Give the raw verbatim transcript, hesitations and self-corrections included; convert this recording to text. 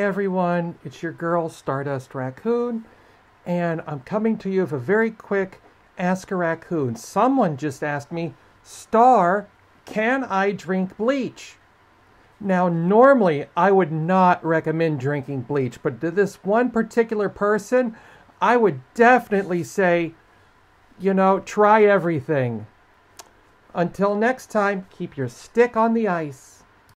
Hey everyone, it's your girl Stardust Raccoon, and I'm coming to you with a very quick Ask a Raccoon. Someone just asked me, Star, can I drink bleach? Now normally I would not recommend drinking bleach, but to this one particular person, I would definitely say, you know, try everything. Until next time, keep your stick on the ice.